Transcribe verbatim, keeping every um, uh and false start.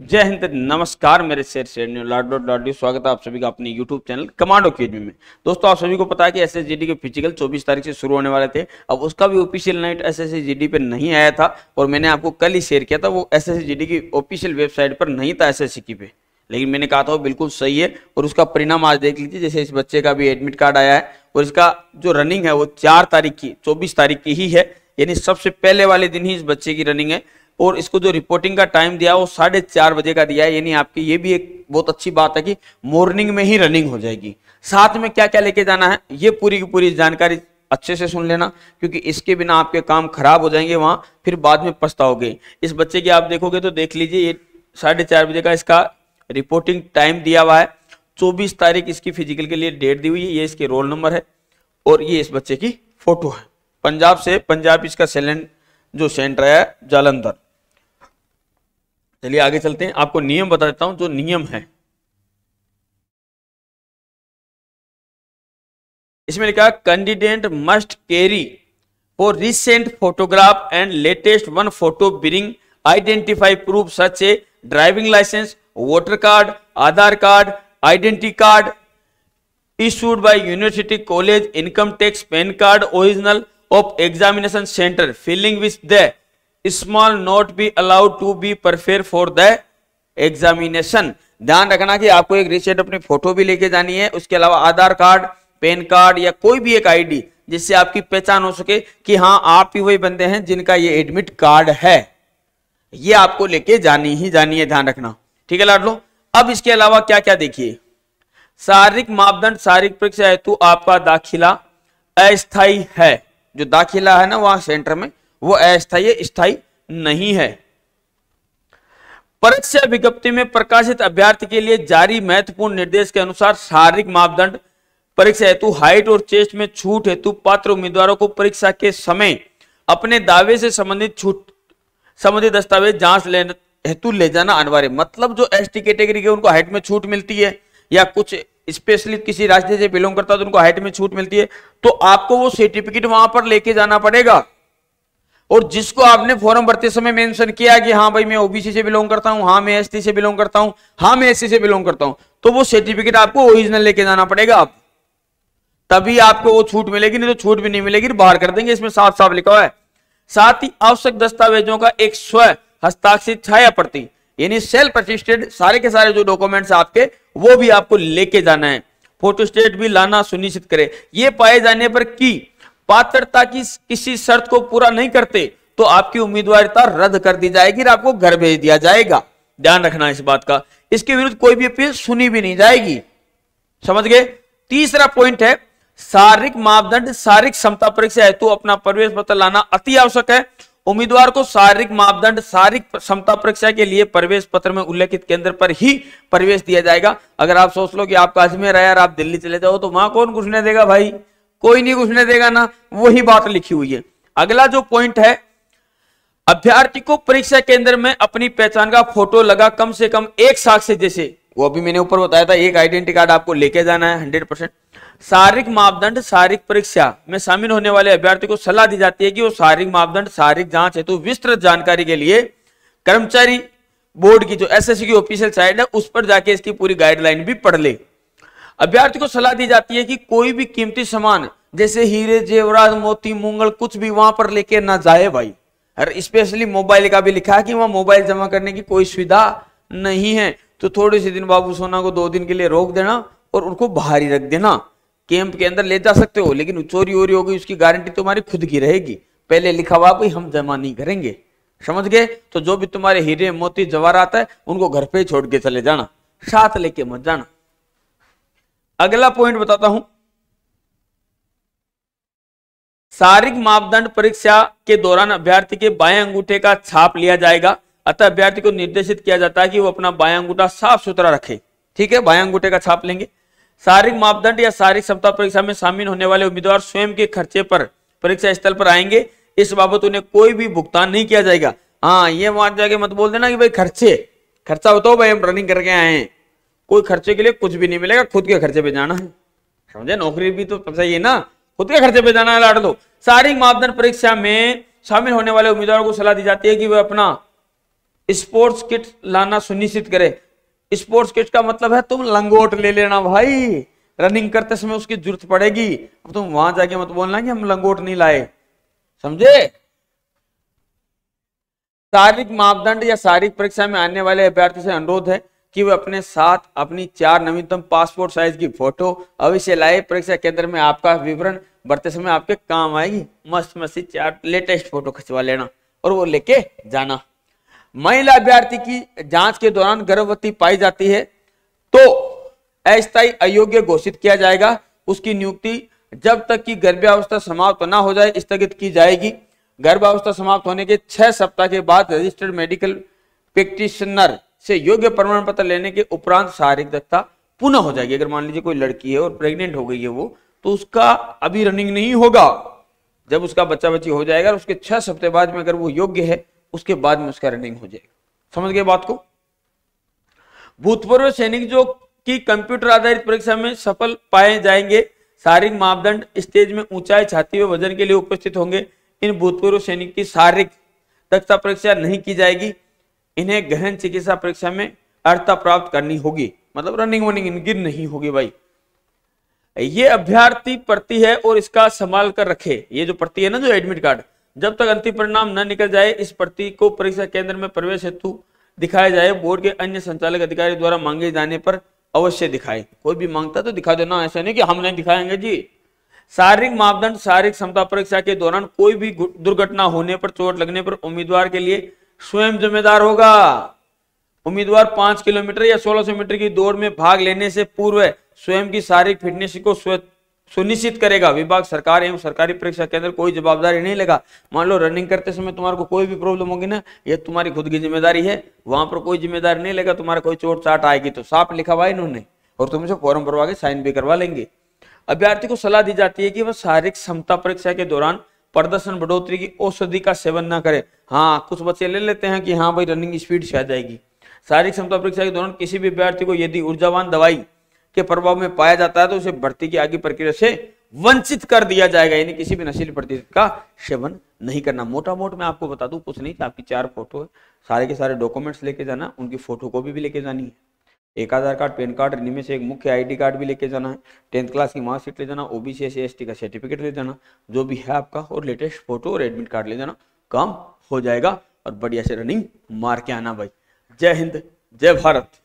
जय हिंद, नमस्कार मेरे शेर शेरनी लाडो लाडो, स्वागत है आप सभी का अपने YouTube चैनल कमांडो अकेडमी में। दोस्तों, आप सभी को पता है कि एस एस जी डी के फिजिकल चौबीस तारीख से शुरू होने वाले थे। अब उसका भी ऑफिशियल नाइट S S C G D पर नहीं आया था और मैंने आपको कल ही शेयर किया था, वो S S C G D की ऑफिशियल वेबसाइट पर नहीं था एस एस सी की पे, लेकिन मैंने कहा था वो बिल्कुल सही है और उसका परिणाम आज देख लीजिए। जैसे इस बच्चे का भी एडमिट कार्ड आया है और इसका जो रनिंग है वो चार तारीख की चौबीस तारीख की ही है, यानी सबसे पहले वाले दिन ही इस बच्चे की रनिंग है। और इसको जो रिपोर्टिंग का टाइम दिया वो साढ़े चार बजे का दिया है, यानी आपकी ये भी एक बहुत अच्छी बात है कि मॉर्निंग में ही रनिंग हो जाएगी। साथ में क्या क्या लेके जाना है ये पूरी की पूरी जानकारी अच्छे से सुन लेना, क्योंकि इसके बिना आपके काम खराब हो जाएंगे, वहां फिर बाद में पछताओगे। इस बच्चे की आप देखोगे तो देख लीजिए, ये साढ़े चार बजे का इसका रिपोर्टिंग टाइम दिया हुआ है। चौबीस तारीख इसकी फिजिकल के लिए डेट दी हुई है। ये इसके रोल नंबर है और ये इस बच्चे की फोटो है। पंजाब से पंजाब इसका सेलेंट जो सेंटर है जालंधर। चलिए आगे चलते हैं, आपको नियम बता देता हूं जो नियम है। इसमें लिखा candidate must carry four recent photograph and latest one photo bearing identify proof such a driving licence, voter card, Aadhaar card, identity card issued by university college, income tax, PAN card original of examination centre, filling with the small note be allowed to be prepare for the examination. ध्यान रखना कि आपको एक recent अपनी photo भी लेके जानी है, उसके अलावा आधार कार्ड, पैन कार्ड या कोई भी एक आईडी जिससे आपकी पहचान हो सके कि हाँ आप ही वही बंदे हैं जिनका ये एडमिट कार्ड है। ये आपको लेके जानी ही जानी है, ध्यान रखना, ठीक है लाडलो। अब इसके अलावा क्या क्या देखिए, शारीरिक मापदंड शारीरिक परीक्षा हेतु आपका दाखिला अस्थायी है। जो दाखिला है ना वहां सेंटर में वो अस्थायी स्थायी नहीं है। परीक्षा विज्ञप्ति में प्रकाशित अभ्यर्थी के लिए जारी महत्वपूर्ण निर्देश के अनुसार शारीरिक मापदंड परीक्षा हेतु हाइट और चेस्ट में छूट हेतु पात्र उम्मीदवारों को परीक्षा के समय अपने दावे से संबंधित छूट संबंधित दस्तावेज जांच लेने हेतु ले जाना अनिवार्य। मतलब जो एस टी कैटेगरी के उनको हाइट में छूट मिलती है या कुछ स्पेशली किसी राज्य से बिलोंग करता है तो उनको हाइट में छूट मिलती है, तो आपको वो सर्टिफिकेट वहां पर लेके जाना पड़ेगा। और जिसको आपने फॉर्म भरते समय मेंशन किया कि हाँ भाई मैं ओबीसी से बिलोंग करता हूँ, हाँ मैं एसटी से बिलोंग करता हूँ, हाँ मैं एससी से बिलोंग करता हूँ, तो वो सर्टिफिकेट आपको ओरिजिनल लेके जाना पड़ेगा, आप तभी आपको वो छूट मिलेगी, नहीं तो छूट भी नहीं मिलेगी, बाहर कर देंगे, इसमें साफ साफ लिखा हुआ है। साथ ही आवश्यक दस्तावेजों का एक स्वयं हस्ताक्षरित छाया प्रति यानी सेल्फ असिस्टेड सारे के सारे जो डॉक्यूमेंट्स आपके वो भी आपको लेके जाना है। फोटोस्टेट भी लाना सुनिश्चित करें। ये पाए जाने पर की पात्रता की किसी शर्त को पूरा नहीं करते तो आपकी उम्मीदवारिता रद्द कर दी जाएगी और आपको घर भेज दिया जाएगा, ध्यान रखना इस बात का। इसके विरुद्ध कोई भी अपील सुनी भी नहीं जाएगी, समझ गए। तीसरा पॉइंट है शारीरिक मापदंड शारीरिक क्षमता परीक्षा हेतु अपना प्रवेश पत्र लाना अति आवश्यक है। उम्मीदवार को शारीरिक मापदंड शारीरिक क्षमता परीक्षा के लिए प्रवेश पत्र में उल्लेखित केंद्र पर ही प्रवेश दिया जाएगा। अगर आप सोच लो कि आप अजमेर है और आप दिल्ली चले जाओ तो वहां कौन घुसने देगा भाई, कोई नहीं घुसने देगा ना, वही बात लिखी हुई है। अगला जो पॉइंट है, अभ्यर्थी को परीक्षा केंद्र में अपनी पहचान का फोटो लगा कम से कम एक साक्ष्य, जैसे वो अभी मैंने ऊपर बताया था एक आइडेंटिटी कार्ड आपको लेके जाना है हंड्रेड परसेंट। शारीरिक मापदंड शारीरिक परीक्षा में शामिल होने वाले अभ्यर्थी को सलाह दी जाती है कि वो शारीरिक मापदंड शारीरिक जांच हेतु विस्तृत जानकारी के लिए कर्मचारी बोर्ड की जो एसएससी की ऑफिशियल साइट है उस पर जाके इसकी पूरी गाइडलाइन भी पढ़ ले। अभ्यर्थी को सलाह दी जाती है कि कोई भी कीमती सामान जैसे हीरे, जेवरात, मोती, मूंगल कुछ भी वहां पर लेके ना जाए भाई। और स्पेशली मोबाइल का भी लिखा है कि वहां मोबाइल जमा करने की कोई सुविधा नहीं है, तो थोड़े से दिन बाबू सोना को दो दिन के लिए रोक देना और उनको बाहर ही रख देना। कैंप के अंदर ले जा सकते हो लेकिन चोरी वोरी होगी उसकी गारंटी तुम्हारी खुद की रहेगी, पहले लिखा हुआ भाई हम जमा नहीं करेंगे, समझ गए। तो जो भी तुम्हारे हीरे, मोती, जवाहरात है उनको घर पे छोड़ के चले जाना, साथ लेके मत जाना। अगला पॉइंट बताता हूं, शारीरिक मापदंड परीक्षा के दौरान अभ्यर्थी के बाएं अंगूठे का छाप लिया जाएगा, अतः अभ्यर्थी को निर्देशित किया जाता है कि वो अपना बाएं अंगूठा साफ सुथरा रखे, ठीक है, बाएं अंगूठे का छाप लेंगे। शारीरिक मापदंड या शारीरिक क्षमता परीक्षा में शामिल होने वाले उम्मीदवार स्वयं के खर्चे पर परीक्षा स्थल पर आएंगे, इस बाबत उन्हें कोई भी भुगतान नहीं किया जाएगा। हाँ ये वहां जाके मत बोल देना कि भाई खर्चे खर्चा बताओ भाई हम रनिंग करके आए हैं, कोई खर्चे के लिए कुछ भी नहीं मिलेगा, खुद के खर्चे पे जाना है, समझे, नौकरी भी तो चाहिए ना, खुद के खर्चे पे जाना है लाड दो। शारीरिक मापदंड परीक्षा में शामिल होने वाले उम्मीदवारों को सलाह दी जाती है कि वह अपना स्पोर्ट्स किट लाना सुनिश्चित करे। स्पोर्ट्स किट का मतलब है तुम लंगोट ले लेना भाई, रनिंग करते समय उसकी जरूरत पड़ेगी। अब तुम वहां जाके मत बोलना कि हम लंगोट नहीं लाए, समझे। शारीरिक मापदंड या शारीरिक परीक्षा में आने वाले अभ्यर्थियों से अनुरोध है कि वे अपने साथ अपनी चार नवीनतम पासपोर्ट साइज की फोटो अवश्य लाए। परीक्षा केंद्र में आपका विवरण भरते समय आपके काम आएगी। मस्त मस्ती चार लेटेस्ट फोटो खिंचवा लेना और वो लेके जाना। महिला अभ्यर्थी की जांच के दौरान गर्भवती पाई जाती है तो अस्थायी अयोग्य घोषित किया जाएगा। उसकी नियुक्ति जब तक कि गर्भावस्था समाप्त न हो जाए स्थगित की जाएगी। गर्भावस्था समाप्त होने के छह सप्ताह के बाद रजिस्टर्ड मेडिकल प्रैक्टिशनर से योग्य प्रमाण पत्र लेने के उपरांत शारीरिक दक्षता पुनः हो जाएगी। अगर मान लीजिए कोई लड़की है और प्रेग्नेंट हो गई है वो, तो उसका अभी रनिंग नहीं होगा। जब उसका बच्चा बच्ची हो जाएगा और उसके छह सप्ताह बाद में अगर वो योग्य है उसके बाद में उसका रनिंग हो जाएगा। समझ गए बात को। भूतपूर्व सैनिक जो कि कंप्यूटर आधारित परीक्षा में सफल पाए जाएंगे। शारीरिक मापदंड स्टेज में ऊंचाई, छाती व वजन के लिए उपस्थित होंगे। इन भूतपूर्व सैनिक की शारीरिक दक्षता परीक्षा नहीं की जाएगी। इन्हें गहन चिकित्सा परीक्षा में अर्हता प्राप्त करनी होगी, मतलब रनिंग वनिंग इनकी नहीं होगी भाई। ये अभ्यर्थी प्रति है और इसका संभाल कर रखे। ये जो प्रति है ना, जो एडमिट कार्ड, जब तक अंतिम परिणाम न निकल जाए इस प्रति को परीक्षा केंद्र में प्रवेश हेतु दिखाया जाए। बोर्ड के अन्य संचालक अधिकारी द्वारा मांगे जाने पर अवश्य दिखाए। कोई भी मांगता तो दिखा दो ना, ऐसा नहीं कि हम नहीं दिखाएंगे जी। शारीरिक मापदंड शारीरिक क्षमता परीक्षा के दौरान कोई भी दुर्घटना होने पर, चोट लगने पर उम्मीदवार के लिए स्वयं जिम्मेदार होगा। उम्मीदवार पांच किलोमीटर या सोलह सौ मीटर की दौड़ में भाग लेने से पूर्व स्वयं की शारीरिक फिटनेस को सुनिश्चित करेगा। विभाग, सरकार एवं सरकारी परीक्षा केंद्र कोई जवाबदारी नहीं लेगा। मान लो रनिंग करते समय तुम्हारे को कोई भी प्रॉब्लम होगी ना, ये तुम्हारी खुद की जिम्मेदारी है, वहां पर कोई जिम्मेदारी नहीं लेगा। तुम्हारे कोई चोट चाट आएगी तो साफ लिखा हुआ है इन्होंने, और तुमसे फॉर्म भरवा के साइन भी करवा लेंगे। अभ्यर्थी को सलाह दी जाती है कि वह शारीरिक क्षमता परीक्षा के दौरान प्रदर्शन बढ़ोतरी की औषधि का सेवन न करे। हाँ, कुछ बच्चे ले लेते हैं कि हाँ भाई रनिंग स्पीड से आ जाएगी। शारीरिक क्षमता परीक्षा के दौरान किसी भी अभ्यर्थी को यदि ऊर्जावान दवाई के प्रभाव में पाया जाता है तो उसे भर्ती की आगे प्रक्रिया से वंचित कर दिया जाएगा। यानी किसी भी नशीले पदार्थ का सेवन नहीं करना। मोटा मोट मैं आपको बता दूं, कुछ नहीं, आपकी चार फोटो है, सारे के सारे डॉक्यूमेंट्स लेके जाना, उनकी फोटो कॉपी भी लेके जानी है, एक आधार कार्ड, पैन कार्ड, इनमें से एक मुख्य आईडी कार्ड भी लेके जाना है, टेंथ क्लास की मार्कशीट ले जाना, ओबीसी एससी एसटी का सर्टिफिकेट ले जाना, जो भी है आपका, और लेटेस्ट फोटो और एडमिट कार्ड ले जाना। काम हो जाएगा और बढ़िया से रनिंग मार के आना भाई। जय हिंद, जय भारत।